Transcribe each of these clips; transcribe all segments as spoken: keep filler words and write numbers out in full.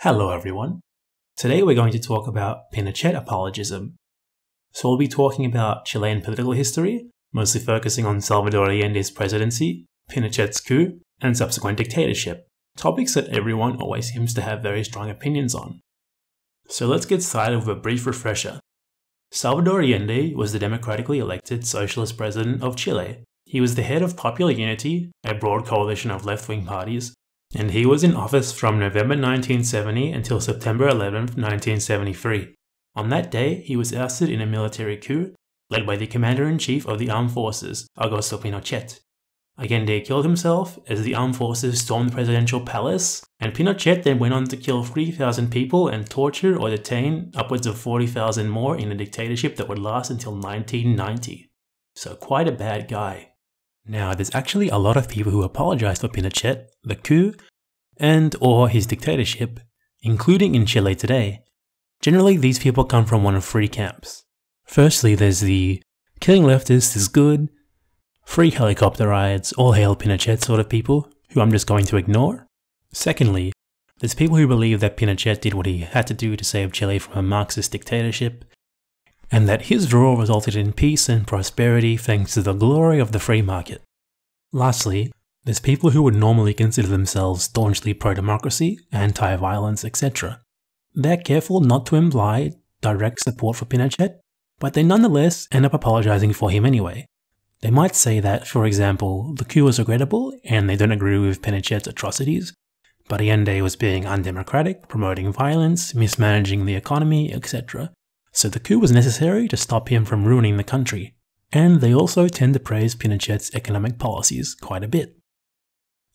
Hello everyone. Today we're going to talk about Pinochet apologism. So we'll be talking about Chilean political history, mostly focusing on Salvador Allende's presidency, Pinochet's coup, and subsequent dictatorship, topics that everyone always seems to have very strong opinions on. So let's get started with a brief refresher. Salvador Allende was the democratically elected socialist president of Chile. He was the head of Popular Unity, a broad coalition of left-wing parties, and he was in office from November nineteen seventy until September eleventh nineteen seventy-three. On that day, he was ousted in a military coup led by the Commander-in-Chief of the Armed Forces, Augusto Pinochet. Allende killed himself as the Armed Forces stormed the presidential palace, and Pinochet then went on to kill three thousand people and torture or detain upwards of forty thousand more in a dictatorship that would last until nineteen ninety. So quite a bad guy. Now, there's actually a lot of people who apologized for Pinochet, the coup, and or his dictatorship, including in Chile today. Generally, these people come from one of three camps. Firstly, there's the killing leftists is good, free helicopter rides, all hail Pinochet sort of people, who I'm just going to ignore. Secondly, there's people who believe that Pinochet did what he had to do to save Chile from a Marxist dictatorship, and that his rule resulted in peace and prosperity thanks to the glory of the free market. Lastly, there's people who would normally consider themselves staunchly pro-democracy, anti-violence, et cetera. They're careful not to imply direct support for Pinochet, but they nonetheless end up apologizing for him anyway. They might say that, for example, the coup was regrettable and they don't agree with Pinochet's atrocities, but Allende was being undemocratic, promoting violence, mismanaging the economy, et cetera. So the coup was necessary to stop him from ruining the country, and they also tend to praise Pinochet's economic policies quite a bit.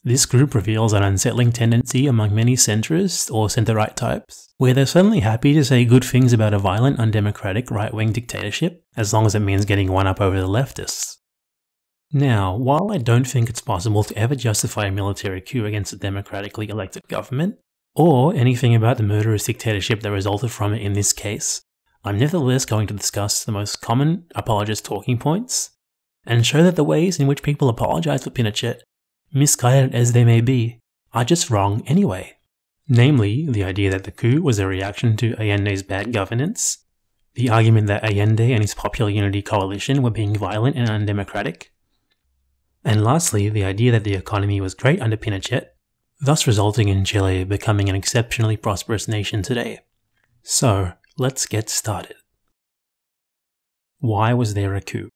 This group reveals an unsettling tendency among many centrists or centre-right types, where they're suddenly happy to say good things about a violent, undemocratic right-wing dictatorship, as long as it means getting one up over the leftists. Now, while I don't think it's possible to ever justify a military coup against a democratically elected government, or anything about the murderous dictatorship that resulted from it in this case, I'm nevertheless going to discuss the most common apologist talking points, and show that the ways in which people apologize for Pinochet, misguided as they may be, are just wrong anyway. Namely, the idea that the coup was a reaction to Allende's bad governance, the argument that Allende and his Popular Unity coalition were being violent and undemocratic, and lastly, the idea that the economy was great under Pinochet, thus resulting in Chile becoming an exceptionally prosperous nation today. So, let's get started. Why was there a coup?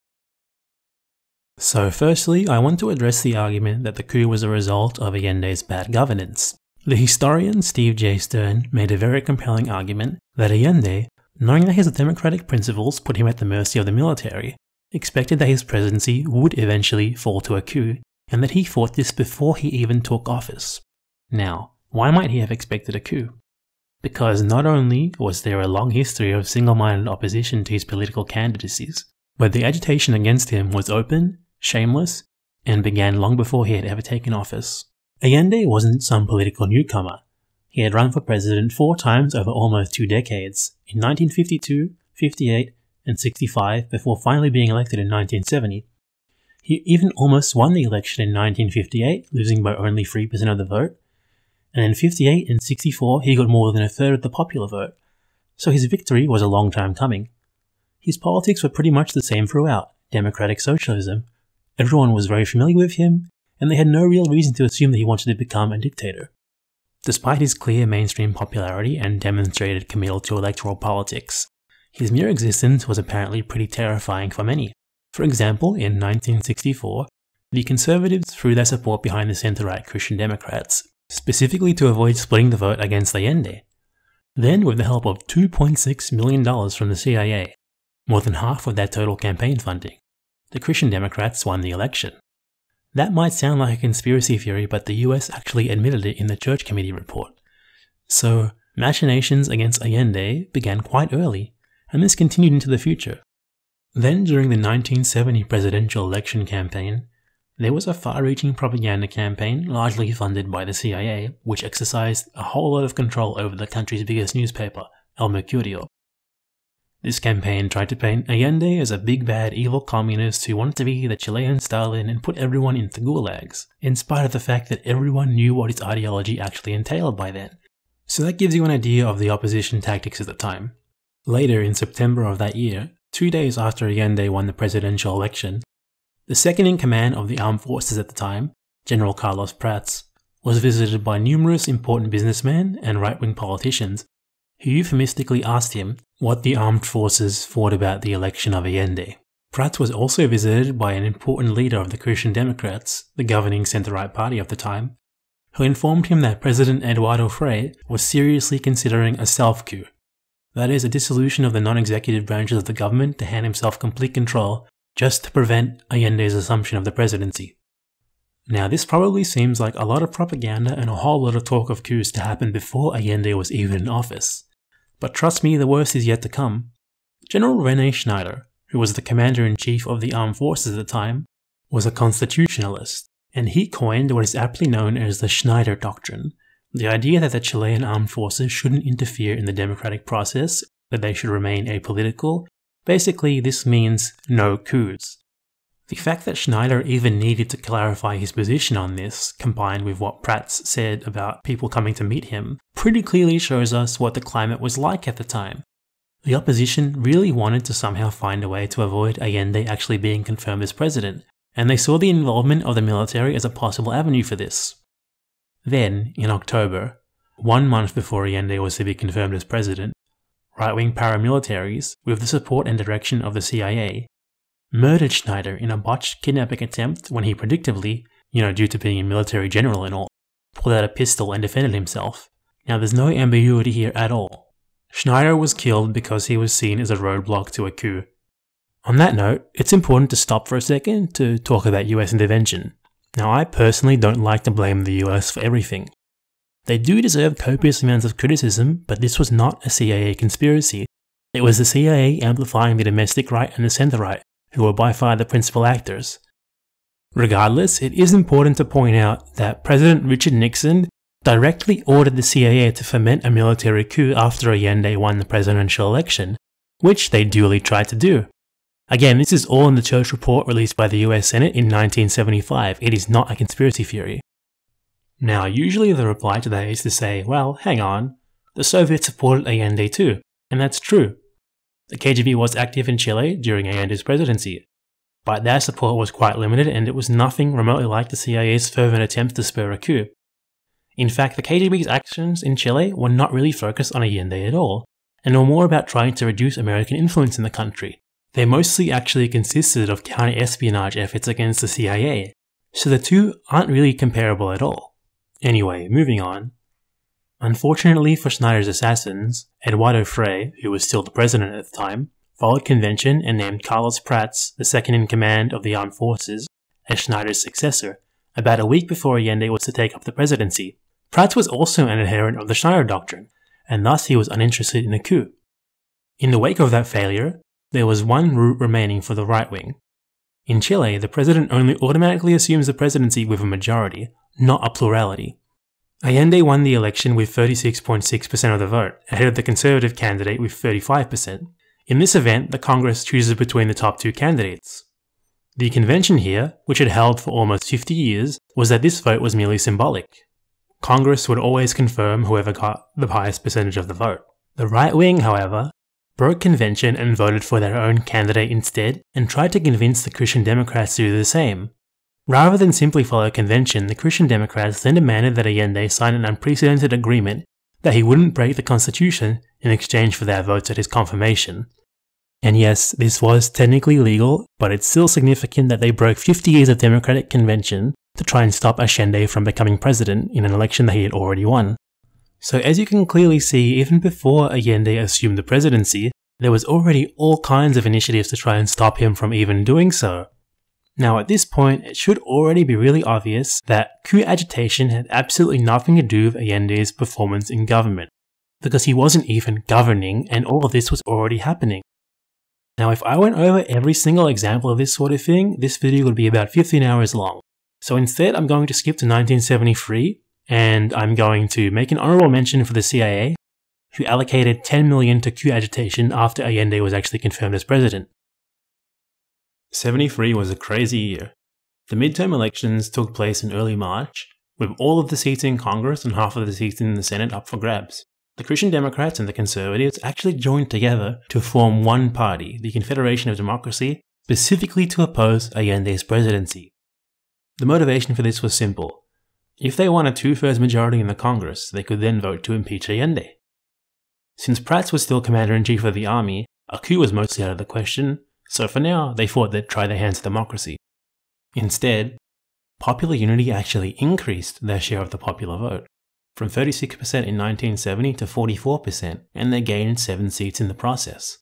So firstly, I want to address the argument that the coup was a result of Allende's bad governance. The historian Steve J. Stern made a very compelling argument that Allende, knowing that his democratic principles put him at the mercy of the military, expected that his presidency would eventually fall to a coup, and that he thought this before he even took office. Now, why might he have expected a coup? Because not only was there a long history of single-minded opposition to his political candidacies, but the agitation against him was open, shameless, and began long before he had ever taken office. Allende wasn't some political newcomer. He had run for president four times over almost two decades, in nineteen fifty-two, fifty-eight, and sixty-five, before finally being elected in nineteen seventy. He even almost won the election in nineteen fifty-eight, losing by only three percent of the vote, and in fifty-eight and sixty-four he got more than a third of the popular vote, so his victory was a long time coming. His politics were pretty much the same throughout, democratic socialism. Everyone was very familiar with him, and they had no real reason to assume that he wanted to become a dictator. Despite his clear mainstream popularity and demonstrated committal to electoral politics, his mere existence was apparently pretty terrifying for many. For example, in nineteen sixty-four, the Conservatives threw their support behind the centre-right Christian Democrats, specifically to avoid splitting the vote against Allende. Then, with the help of two point six million dollars from the C I A, more than half of their total campaign funding, the Christian Democrats won the election. That might sound like a conspiracy theory, but the U S actually admitted it in the Church Committee report. So, machinations against Allende began quite early, and this continued into the future. Then, during the nineteen seventy presidential election campaign, there was a far-reaching propaganda campaign largely funded by the C I A, which exercised a whole lot of control over the country's biggest newspaper, El Mercurio. This campaign tried to paint Allende as a big bad evil communist who wanted to be the Chilean Stalin and put everyone into gulags, in spite of the fact that everyone knew what his ideology actually entailed by then, So that gives you an idea of the opposition tactics at the time. Later in September of that year, two days after Allende won the presidential election, the second-in-command of the armed forces at the time, General Carlos Prats, was visited by numerous important businessmen and right-wing politicians who euphemistically asked him what the armed forces thought about the election of Allende. Prats was also visited by an important leader of the Christian Democrats, the governing centre-right party of the time, who informed him that President Eduardo Frei was seriously considering a self-coup, that is, a dissolution of the non-executive branches of the government to hand himself complete control just to prevent Allende's assumption of the presidency. Now, this probably seems like a lot of propaganda and a whole lot of talk of coups to happen before Allende was even in office. But trust me, the worst is yet to come. General René Schneider, who was the commander-in-chief of the armed forces at the time, was a constitutionalist, and he coined what is aptly known as the Schneider Doctrine, the idea that the Chilean armed forces shouldn't interfere in the democratic process, that they should remain apolitical. Basically, this means no coups. The fact that Schneider even needed to clarify his position on this, combined with what Prats said about people coming to meet him, pretty clearly shows us what the climate was like at the time. The opposition really wanted to somehow find a way to avoid Allende actually being confirmed as president, and they saw the involvement of the military as a possible avenue for this. Then, in October, one month before Allende was to be confirmed as president, right-wing paramilitaries, with the support and direction of the C I A, murdered Schneider in a botched kidnapping attempt when he predictably, you know, due to being a military general and all, pulled out a pistol and defended himself. Now, there's no ambiguity here at all. Schneider was killed because he was seen as a roadblock to a coup. On that note, it's important to stop for a second to talk about U S intervention. Now, I personally don't like to blame the U S for everything. They do deserve copious amounts of criticism, but this was not a C I A conspiracy. It was the C I A amplifying the domestic right and the center right, who were by far the principal actors. Regardless, it is important to point out that President Richard Nixon directly ordered the C I A to foment a military coup after Allende won the presidential election, which they duly tried to do. Again, this is all in the Church report released by the U S Senate in nineteen seventy-five. It is not a conspiracy theory. Now, usually the reply to that is to say, well, hang on, the Soviets supported Allende too, and that's true. The K G B was active in Chile during Allende's presidency, but their support was quite limited and it was nothing remotely like the C I A's fervent attempts to spur a coup. In fact, the K G B's actions in Chile were not really focused on Allende at all, and were more about trying to reduce American influence in the country. They mostly actually consisted of counter-espionage efforts against the C I A, so the two aren't really comparable at all. Anyway, moving on. Unfortunately for Schneider's assassins, Eduardo Frei, who was still the president at the time, followed convention and named Carlos Prats, the second-in-command of the armed forces, as Schneider's successor, about a week before Allende was to take up the presidency. Prats was also an adherent of the Schneider Doctrine, and thus he was uninterested in a coup. In the wake of that failure, there was one route remaining for the right wing. In Chile, the president only automatically assumes the presidency with a majority, not a plurality. Allende won the election with thirty-six point six percent of the vote, ahead of the conservative candidate with thirty-five percent. In this event, the Congress chooses between the top two candidates. The convention here, which had held for almost fifty years, was that this vote was merely symbolic. Congress would always confirm whoever got the highest percentage of the vote. The right wing, however, broke convention and voted for their own candidate instead, and tried to convince the Christian Democrats to do the same. Rather than simply follow convention, the Christian Democrats then demanded that Allende sign an unprecedented agreement that he wouldn't break the constitution in exchange for their votes at his confirmation. And yes, this was technically legal, but it's still significant that they broke fifty years of democratic convention to try and stop Allende from becoming president in an election that he had already won. So as you can clearly see, even before Allende assumed the presidency, there was already all kinds of initiatives to try and stop him from even doing so. Now at this point, it should already be really obvious that coup agitation had absolutely nothing to do with Allende's performance in government, because he wasn't even governing and all of this was already happening. Now if I went over every single example of this sort of thing, this video would be about fifteen hours long. So instead I'm going to skip to nineteen seventy-three, and I'm going to make an honorable mention for the C I A, who allocated ten million dollars to coup agitation after Allende was actually confirmed as president. seventy-three was a crazy year. The midterm elections took place in early March, with all of the seats in Congress and half of the seats in the Senate up for grabs. The Christian Democrats and the Conservatives actually joined together to form one party, the Confederation of Democracy, specifically to oppose Allende's presidency. The motivation for this was simple. If they won a two-thirds majority in the Congress, they could then vote to impeach Allende. Since Prats was still Commander-in-Chief of the Army, a coup was mostly out of the question, so for now they thought they'd try their hands at democracy. Instead, Popular Unity actually increased their share of the popular vote, from thirty-six percent in nineteen seventy to forty-four percent, and they gained seven seats in the process.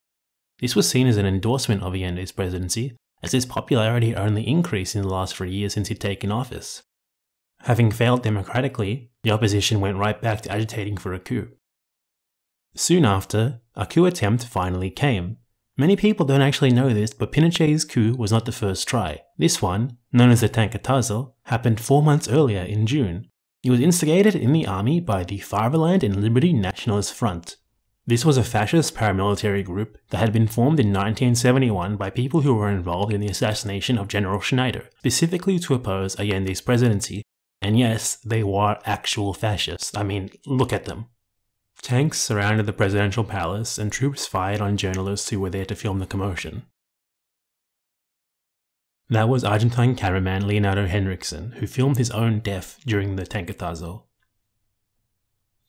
This was seen as an endorsement of Allende's presidency, as his popularity only increased in the last three years since he'd taken office. Having failed democratically, the opposition went right back to agitating for a coup. Soon after, a coup attempt finally came. Many people don't actually know this, but Pinochet's coup was not the first try. This one, known as the Tanquetazo, happened four months earlier in June. It was instigated in the army by the Fatherland and Liberty Nationalist Front. This was a fascist paramilitary group that had been formed in nineteen seventy-one by people who were involved in the assassination of General Schneider, specifically to oppose Allende's presidency. And yes, they were actual fascists. I mean, look at them. Tanks surrounded the presidential palace and troops fired on journalists who were there to film the commotion. That was Argentine cameraman Leonardo Henriksen, who filmed his own death during the Tanquetazo.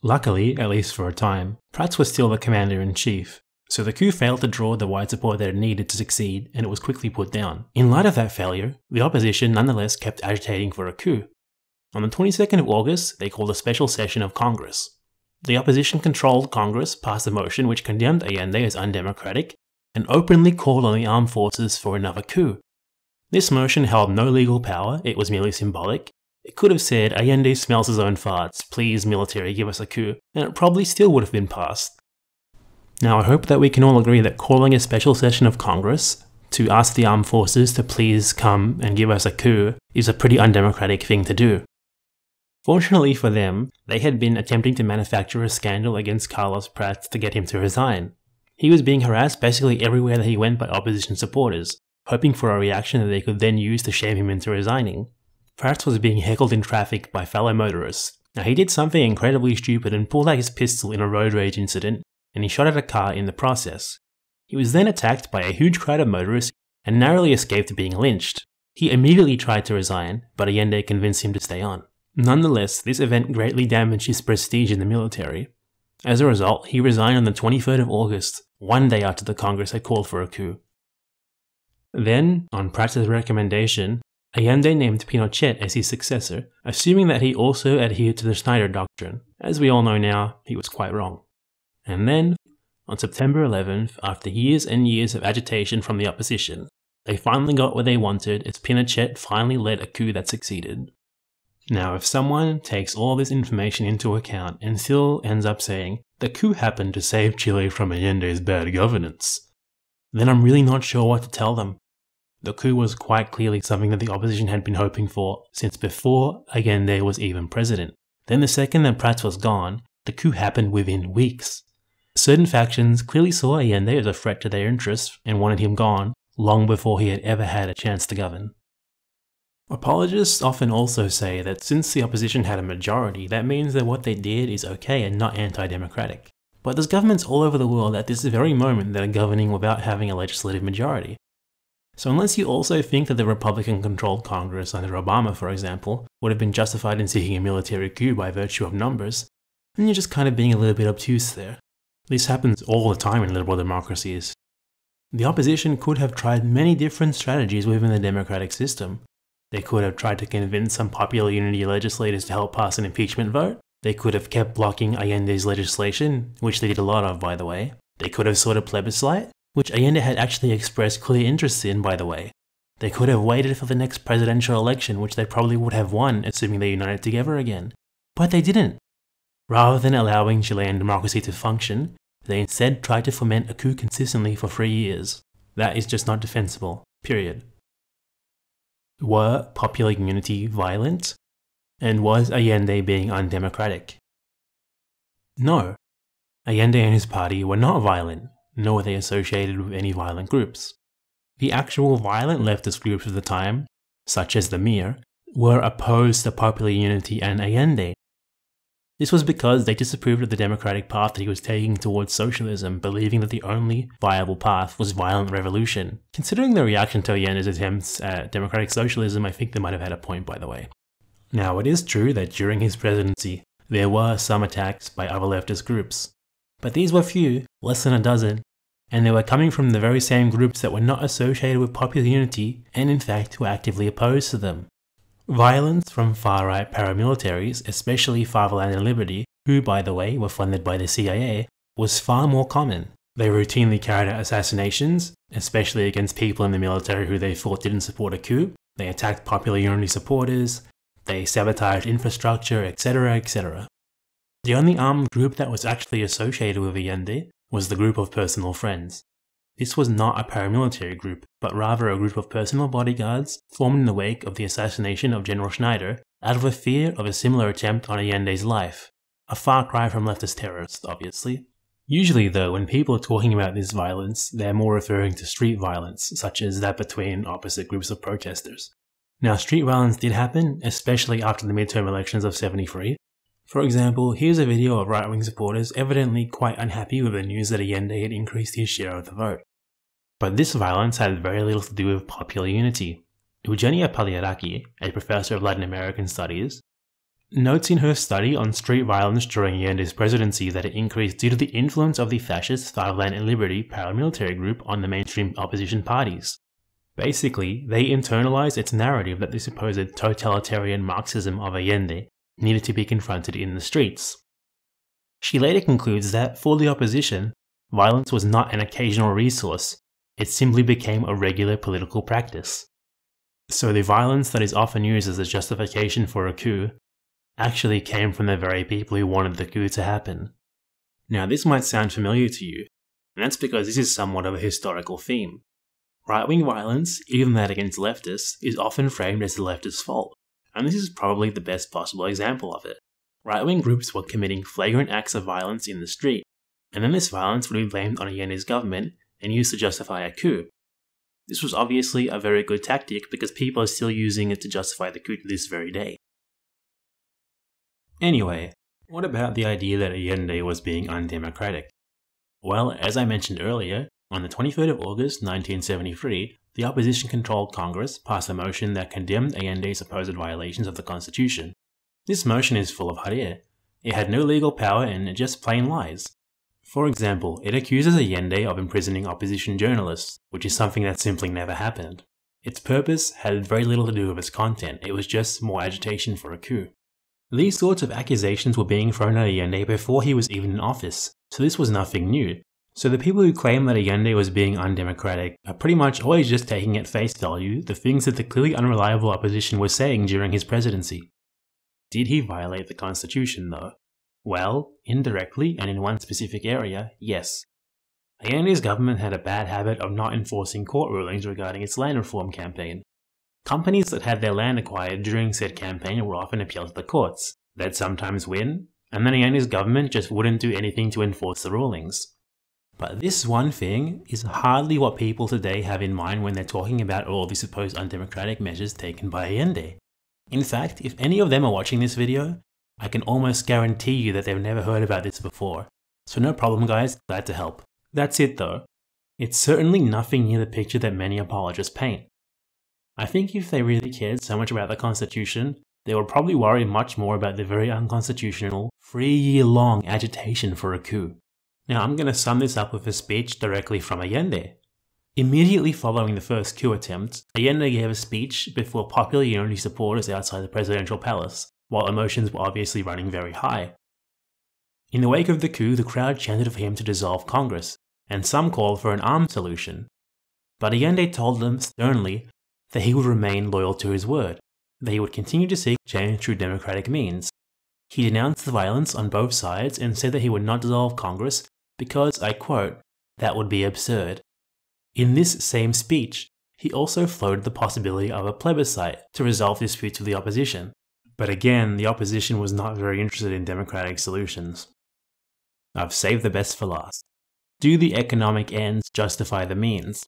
Luckily, at least for a time, Prats was still the commander-in-chief, so the coup failed to draw the wide support that it needed to succeed, and it was quickly put down. In light of that failure, the opposition nonetheless kept agitating for a coup. On the twenty-second of August, they called a special session of Congress. The opposition controlled Congress, passed a motion which condemned Allende as undemocratic, and openly called on the armed forces for another coup. This motion held no legal power, it was merely symbolic. It could have said, Allende smells his own farts, please military give us a coup, and it probably still would have been passed. Now I hope that we can all agree that calling a special session of Congress to ask the armed forces to please come and give us a coup is a pretty undemocratic thing to do. Fortunately for them, they had been attempting to manufacture a scandal against Carlos Prats to get him to resign. He was being harassed basically everywhere that he went by opposition supporters, hoping for a reaction that they could then use to shame him into resigning. Prats was being heckled in traffic by fellow motorists. Now he did something incredibly stupid and pulled out his pistol in a road rage incident, and he shot at a car in the process. He was then attacked by a huge crowd of motorists and narrowly escaped being lynched. He immediately tried to resign, but Allende convinced him to stay on. Nonetheless, this event greatly damaged his prestige in the military. As a result, he resigned on the twenty-third of August, one day after the Congress had called for a coup. Then, on Prats' recommendation, Allende named Pinochet as his successor, assuming that he also adhered to the Schneider Doctrine. As we all know now, he was quite wrong. And then, on September eleventh, after years and years of agitation from the opposition, they finally got what they wanted as Pinochet finally led a coup that succeeded. Now, if someone takes all this information into account and still ends up saying, the coup happened to save Chile from Allende's bad governance, then I'm really not sure what to tell them. The coup was quite clearly something that the opposition had been hoping for since before Allende was even president. Then the second that Prats was gone, the coup happened within weeks. Certain factions clearly saw Allende as a threat to their interests and wanted him gone long before he had ever had a chance to govern. Apologists often also say that since the opposition had a majority, that means that what they did is okay and not anti-democratic. But there's governments all over the world at this very moment that are governing without having a legislative majority. So unless you also think that the Republican-controlled Congress under Obama, for example, would have been justified in seeking a military coup by virtue of numbers, then you're just kind of being a little bit obtuse there. This happens all the time in liberal democracies. The opposition could have tried many different strategies within the democratic system. They could have tried to convince some Popular Unity legislators to help pass an impeachment vote. They could have kept blocking Allende's legislation, which they did a lot of, by the way. They could have sought a plebiscite, which Allende had actually expressed clear interest in, by the way. They could have waited for the next presidential election, which they probably would have won, assuming they united together again. But they didn't. Rather than allowing Chilean democracy to function, they instead tried to foment a coup consistently for three years. That is just not defensible. Period. Were Popular Unity violent? And was Allende being undemocratic? No. Allende and his party were not violent, nor were they associated with any violent groups. The actual violent leftist groups of the time, such as the M I R, were opposed to Popular Unity and Allende. This was because they disapproved of the democratic path that he was taking towards socialism, believing that the only viable path was violent revolution. Considering the reaction to Allende's attempts at democratic socialism, I think they might have had a point, by the way. Now, it is true that during his presidency, there were some attacks by other leftist groups, but these were few, less than a dozen, and they were coming from the very same groups that were not associated with Popular Unity and in fact were actively opposed to them. Violence from far-right paramilitaries, especially Fatherland and Liberty, who by the way were funded by the C I A, was far more common. They routinely carried out assassinations, especially against people in the military who they thought didn't support a coup. They attacked Popular Unity supporters, they sabotaged infrastructure, etc, et cetera. The only armed group that was actually associated with Allende was the group of personal friends. This was not a paramilitary group, but rather a group of personal bodyguards formed in the wake of the assassination of General Schneider out of a fear of a similar attempt on Allende's life. A far cry from leftist terrorists, obviously. Usually though, when people are talking about this violence, they're more referring to street violence, such as that between opposite groups of protesters. Now, street violence did happen, especially after the midterm elections of seventy-three. For example, here's a video of right-wing supporters evidently quite unhappy with the news that Allende had increased his share of the vote. But this violence had very little to do with Popular Unity. Eugenia Palieraki, a professor of Latin American studies, notes in her study on street violence during Allende's presidency that it increased due to the influence of the fascist Fatherland and Liberty paramilitary group on the mainstream opposition parties. Basically, they internalized its narrative that the supposed totalitarian Marxism of Allende needed to be confronted in the streets. She later concludes that, for the opposition, violence was not an occasional resource, it simply became a regular political practice. So the violence that is often used as a justification for a coup actually came from the very people who wanted the coup to happen. Now, this might sound familiar to you, and that's because this is somewhat of a historical theme. Right-wing violence, even that against leftists, is often framed as the leftists' fault. And this is probably the best possible example of it. Right-wing groups were committing flagrant acts of violence in the street, and then this violence would be blamed on Allende's government and used to justify a coup. This was obviously a very good tactic because people are still using it to justify the coup to this very day. Anyway, what about the idea that Allende was being undemocratic? Well, as I mentioned earlier, on the twenty-third of August nineteen seventy-three, the opposition-controlled Congress passed a motion that condemned Allende's supposed violations of the Constitution. This motion is full of hot air. It had no legal power and it just plain lies. For example, it accuses Allende of imprisoning opposition journalists, which is something that simply never happened. Its purpose had very little to do with its content, it was just more agitation for a coup. These sorts of accusations were being thrown at Allende before he was even in office, so this was nothing new. So the people who claim that Allende was being undemocratic are pretty much always just taking at face value the things that the clearly unreliable opposition was saying during his presidency. Did he violate the Constitution though? Well, indirectly and in one specific area, yes. Allende's government had a bad habit of not enforcing court rulings regarding its land reform campaign. Companies that had their land acquired during said campaign would often appeal to the courts. They'd sometimes win, and then Allende's government just wouldn't do anything to enforce the rulings. But this one thing is hardly what people today have in mind when they're talking about all the supposed undemocratic measures taken by Allende. In fact, if any of them are watching this video, I can almost guarantee you that they've never heard about this before. So no problem guys, glad to help. That's it though. It's certainly nothing near the picture that many apologists paint. I think if they really cared so much about the Constitution, they would probably worry much more about the very unconstitutional, three-year-long agitation for a coup. Now I'm going to sum this up with a speech directly from Allende. Immediately following the first coup attempt, Allende gave a speech before Popular Unity supporters outside the presidential palace, while emotions were obviously running very high. In the wake of the coup, the crowd chanted for him to dissolve Congress, and some called for an armed solution. But Allende told them sternly that he would remain loyal to his word, that he would continue to seek change through democratic means. He denounced the violence on both sides and said that he would not dissolve Congress, because, I quote, that would be absurd. In this same speech, he also floated the possibility of a plebiscite to resolve disputes with the opposition. But again, the opposition was not very interested in democratic solutions. I've saved the best for last. Do the economic ends justify the means?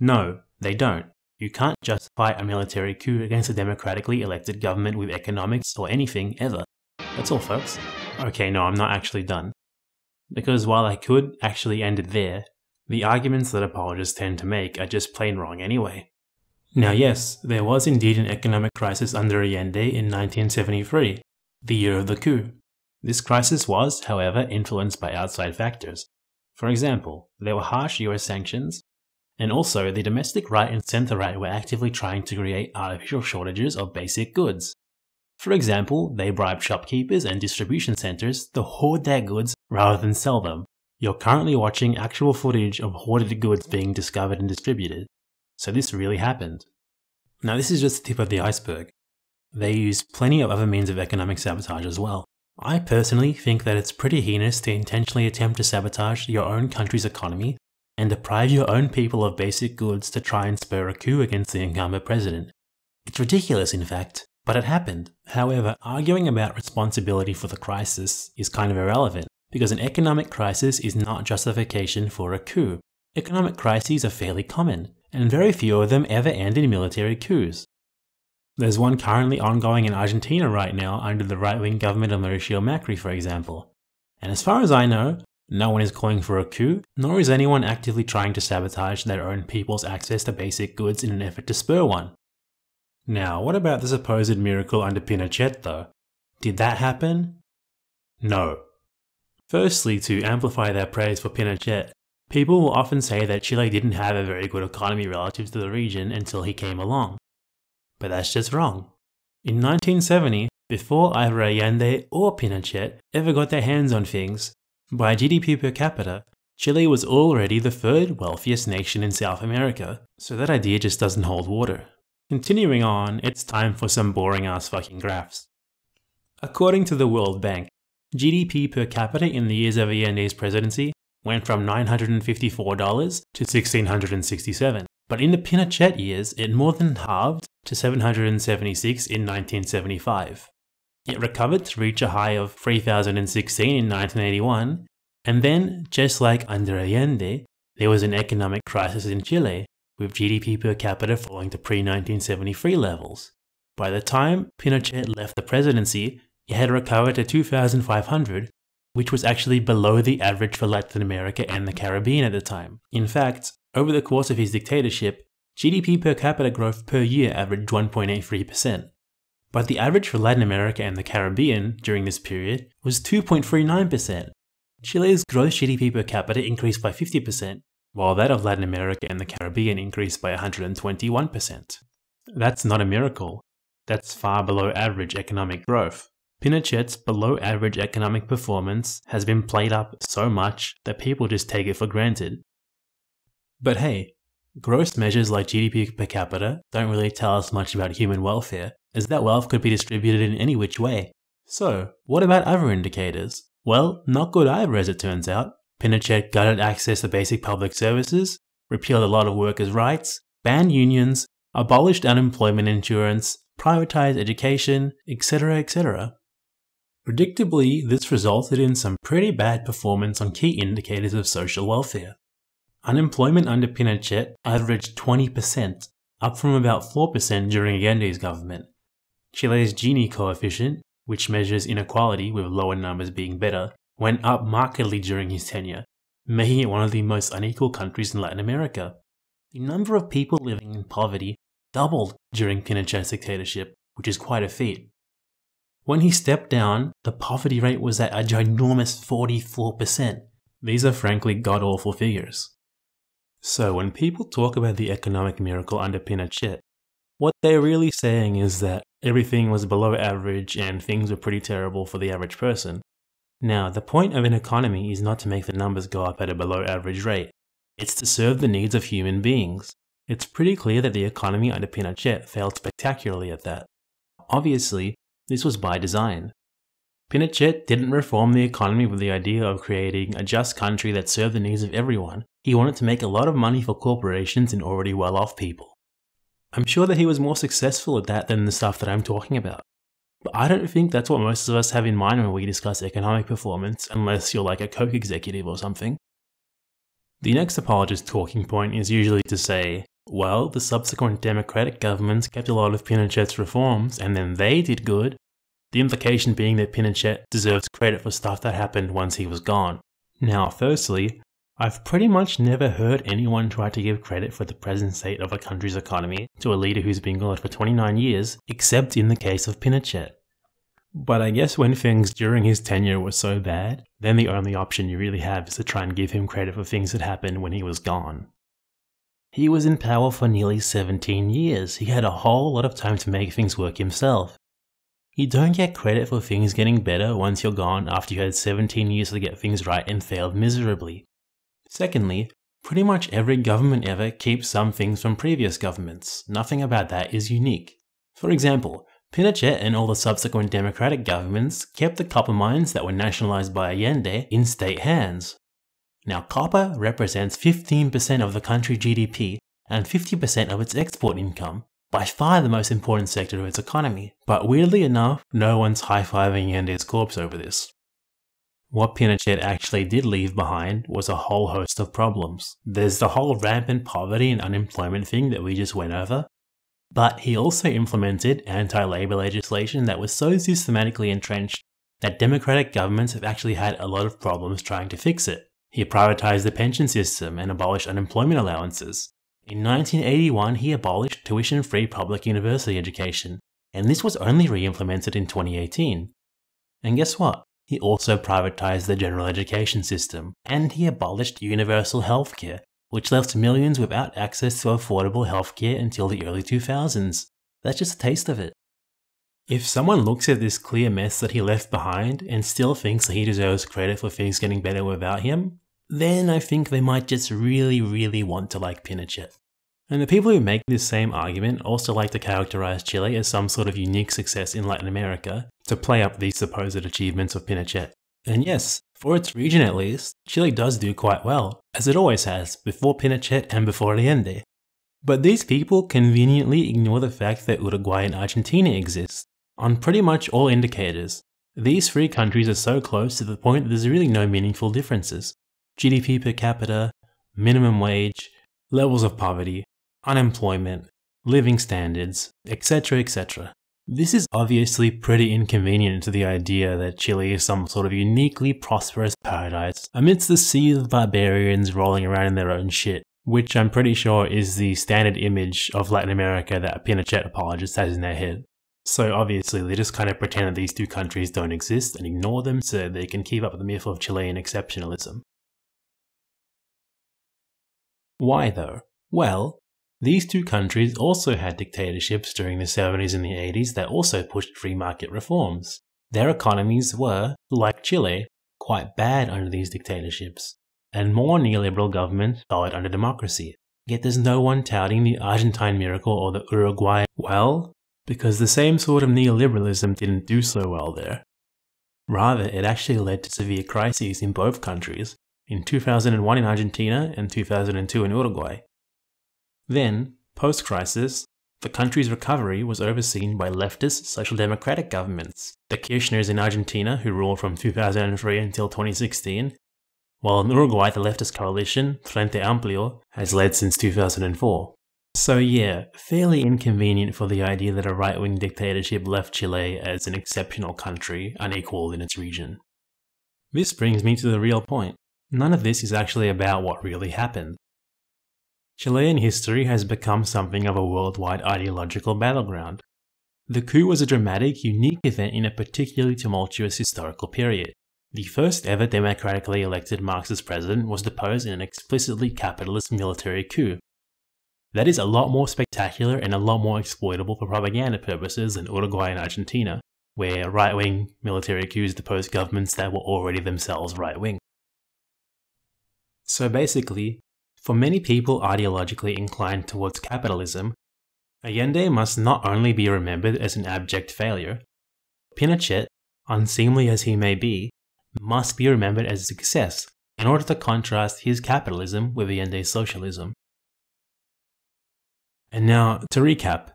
No, they don't. You can't justify a military coup against a democratically elected government with economics or anything, ever. That's all, folks. Okay, no, I'm not actually done. Because while I could actually end it there, the arguments that apologists tend to make are just plain wrong anyway. Now yes, there was indeed an economic crisis under Allende in nineteen seventy-three, the year of the coup. This crisis was, however, influenced by outside factors. For example, there were harsh U S sanctions, and also the domestic right and centre-right were actively trying to create artificial shortages of basic goods. For example, they bribed shopkeepers and distribution centres to hoard their goods rather than sell them. You're currently watching actual footage of hoarded goods being discovered and distributed. So this really happened. Now this is just the tip of the iceberg. They used plenty of other means of economic sabotage as well. I personally think that it's pretty heinous to intentionally attempt to sabotage your own country's economy and deprive your own people of basic goods to try and spur a coup against the incumbent president. It's ridiculous, in fact, but it happened. However, arguing about responsibility for the crisis is kind of irrelevant, because an economic crisis is not justification for a coup. Economic crises are fairly common, and very few of them ever end in military coups. There's one currently ongoing in Argentina right now under the right-wing government of Mauricio Macri, for example. And as far as I know, no one is calling for a coup, nor is anyone actively trying to sabotage their own people's access to basic goods in an effort to spur one. Now, what about the supposed miracle under Pinochet though? Did that happen? No. Firstly, to amplify their praise for Pinochet, people will often say that Chile didn't have a very good economy relative to the region until he came along. But that's just wrong. In nineteen seventy, before either Allende or Pinochet ever got their hands on things, by G D P per capita, Chile was already the third wealthiest nation in South America, so that idea just doesn't hold water. Continuing on, it's time for some boring ass fucking graphs. According to the World Bank, G D P per capita in the years of Allende's presidency went from nine hundred fifty-four dollars to one thousand six hundred sixty-seven dollars. But in the Pinochet years, it more than halved to seven hundred seventy-six dollars in nineteen seventy-five. It recovered to reach a high of three thousand sixteen dollars in nineteen eighty-one, and then, just like under Allende, there was an economic crisis in Chile, with G D P per capita falling to pre-nineteen seventy-three levels. By the time Pinochet left the presidency, it had recovered to two thousand five hundred dollars, which was actually below the average for Latin America and the Caribbean at the time. In fact, over the course of his dictatorship, G D P per capita growth per year averaged one point eight three percent. But the average for Latin America and the Caribbean during this period was two point three nine percent. Chile's gross G D P per capita increased by fifty percent, while that of Latin America and the Caribbean increased by one hundred twenty-one percent. That's not a miracle. That's far below average economic growth. Pinochet's below-average economic performance has been played up so much that people just take it for granted. But hey, gross measures like G D P per capita don't really tell us much about human welfare, as that wealth could be distributed in any which way. So, what about other indicators? Well, not good either, as it turns out. Pinochet gutted access to basic public services, repealed a lot of workers' rights, banned unions, abolished unemployment insurance, privatized education, et cetera, et cetera. Predictably, this resulted in some pretty bad performance on key indicators of social welfare. Unemployment under Pinochet averaged twenty percent, up from about four percent during Allende's government. Chile's Gini coefficient, which measures inequality with lower numbers being better, went up markedly during his tenure, making it one of the most unequal countries in Latin America. The number of people living in poverty doubled during Pinochet's dictatorship, which is quite a feat. When he stepped down, the poverty rate was at a ginormous forty-four percent. These are frankly god-awful figures. So when people talk about the economic miracle under Pinochet, what they're really saying is that everything was below average and things were pretty terrible for the average person. Now, the point of an economy is not to make the numbers go up at a below average rate. It's to serve the needs of human beings. It's pretty clear that the economy under Pinochet failed spectacularly at that. Obviously, this was by design. Pinochet didn't reform the economy with the idea of creating a just country that served the needs of everyone. He wanted to make a lot of money for corporations and already well-off people. I'm sure that he was more successful at that than the stuff that I'm talking about. But I don't think that's what most of us have in mind when we discuss economic performance, unless you're like a Coke executive or something. The next apologist talking point is usually to say, Well, the subsequent democratic governments kept a lot of Pinochet's reforms, and then they did good, the implication being that Pinochet deserves credit for stuff that happened once he was gone. Now, firstly, I've pretty much never heard anyone try to give credit for the present state of a country's economy to a leader who's been gone for twenty-nine years, except in the case of Pinochet. But I guess when things during his tenure were so bad, then the only option you really have is to try and give him credit for things that happened when he was gone. He was in power for nearly seventeen years, he had a whole lot of time to make things work himself. You don't get credit for things getting better once you're gone after you had seventeen years to get things right and failed miserably. Secondly, pretty much every government ever keeps some things from previous governments, nothing about that is unique. For example, Pinochet and all the subsequent democratic governments kept the copper mines that were nationalised by Allende in state hands. Now, copper represents fifteen percent of the country's G D P and fifty percent of its export income, by far the most important sector of its economy, but weirdly enough, no one's high-fiving Allende's corpse over this. What Pinochet actually did leave behind was a whole host of problems. There's the whole rampant poverty and unemployment thing that we just went over, but he also implemented anti-labour legislation that was so systematically entrenched that democratic governments have actually had a lot of problems trying to fix it. He privatised the pension system and abolished unemployment allowances. In nineteen eighty-one, he abolished tuition-free public university education, and this was only re-implemented in twenty eighteen. And guess what? He also privatised the general education system, and he abolished universal healthcare, which left millions without access to affordable healthcare until the early two thousands. That's just a taste of it. If someone looks at this clear mess that he left behind and still thinks that he deserves credit for things getting better without him, then I think they might just really, really want to like Pinochet. And the people who make this same argument also like to characterize Chile as some sort of unique success in Latin America to play up these supposed achievements of Pinochet. And yes, for its region at least, Chile does do quite well, as it always has, before Pinochet and before Allende. But these people conveniently ignore the fact that Uruguay and Argentina exist, on pretty much all indicators. These three countries are so close to the point that there's really no meaningful differences. G D P per capita, minimum wage, levels of poverty, unemployment, living standards, et cetera et cetera. This is obviously pretty inconvenient to the idea that Chile is some sort of uniquely prosperous paradise amidst the sea of barbarians rolling around in their own shit, which I'm pretty sure is the standard image of Latin America that a Pinochet apologist has in their head. So obviously they just kind of pretend that these two countries don't exist and ignore them so they can keep up with the myth of Chilean exceptionalism. Why though? Well, these two countries also had dictatorships during the seventies and the eighties that also pushed free market reforms. Their economies were, like Chile, quite bad under these dictatorships, and more neoliberal governments followed under democracy. Yet there's no one touting the Argentine miracle or the Uruguayan well, because the same sort of neoliberalism didn't do so well there. Rather, it actually led to severe crises in both countries, in two thousand one in Argentina and two thousand two in Uruguay. Then, post-crisis, the country's recovery was overseen by leftist social democratic governments, the Kirchners in Argentina, who ruled from two thousand three until twenty sixteen, while in Uruguay the leftist coalition, Frente Amplio, has led since two thousand four. So yeah, fairly inconvenient for the idea that a right-wing dictatorship left Chile as an exceptional country, unequalled in its region. This brings me to the real point. None of this is actually about what really happened. Chilean history has become something of a worldwide ideological battleground. The coup was a dramatic, unique event in a particularly tumultuous historical period. The first ever democratically elected Marxist president was deposed in an explicitly capitalist military coup. That is a lot more spectacular and a lot more exploitable for propaganda purposes than Uruguay and Argentina, where right-wing military coups deposed governments that were already themselves right-wing. So basically, for many people ideologically inclined towards capitalism, Allende must not only be remembered as an abject failure, Pinochet, unseemly as he may be, must be remembered as a success in order to contrast his capitalism with Allende's socialism. And now, to recap.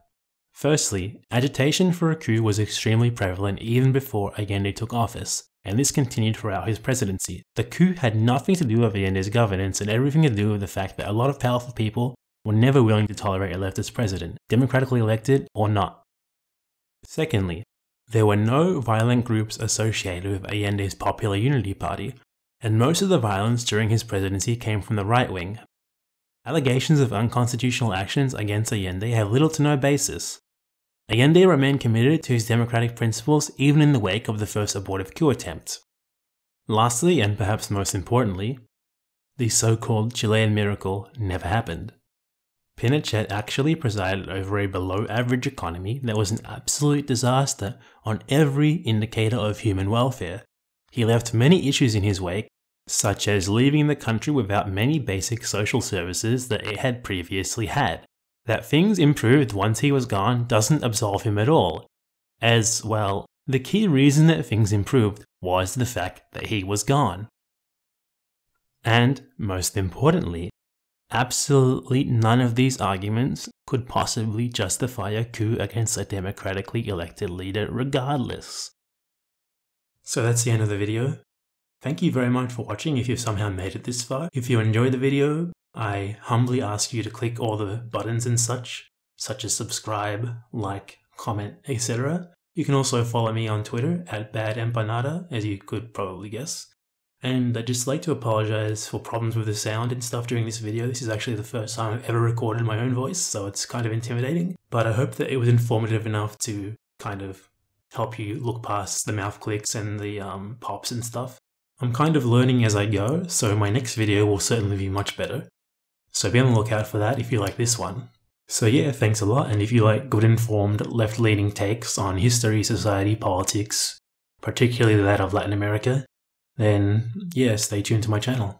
Firstly, agitation for a coup was extremely prevalent even before Allende took office, and this continued throughout his presidency. The coup had nothing to do with Allende's governance and everything to do with the fact that a lot of powerful people were never willing to tolerate a leftist president, democratically elected or not. Secondly, there were no violent groups associated with Allende's Popular Unity Party, and most of the violence during his presidency came from the right wing. Allegations of unconstitutional actions against Allende have little to no basis. Allende remained committed to his democratic principles even in the wake of the first abortive coup attempt. Lastly, and perhaps most importantly, the so-called Chilean miracle never happened. Pinochet actually presided over a below-average economy that was an absolute disaster on every indicator of human welfare. He left many issues in his wake, such as leaving the country without many basic social services that it had previously had. That things improved once he was gone doesn't absolve him at all, as, well, the key reason that things improved was the fact that he was gone. And, most importantly, absolutely none of these arguments could possibly justify a coup against a democratically elected leader regardless. So that's the end of the video. Thank you very much for watching if you've somehow made it this far. If you enjoyed the video, I humbly ask you to click all the buttons and such, such as subscribe, like, comment, et cetera. You can also follow me on Twitter at BadEmpanada, as you could probably guess. And I'd just like to apologize for problems with the sound and stuff during this video. This is actually the first time I've ever recorded my own voice, so it's kind of intimidating. But I hope that it was informative enough to kind of help you look past the mouth clicks and the um, pops and stuff. I'm kind of learning as I go, so my next video will certainly be much better. So be on the lookout for that if you like this one. So yeah, thanks a lot, and if you like good informed left-leaning takes on history, society, politics, particularly that of Latin America, then yeah, stay tuned to my channel.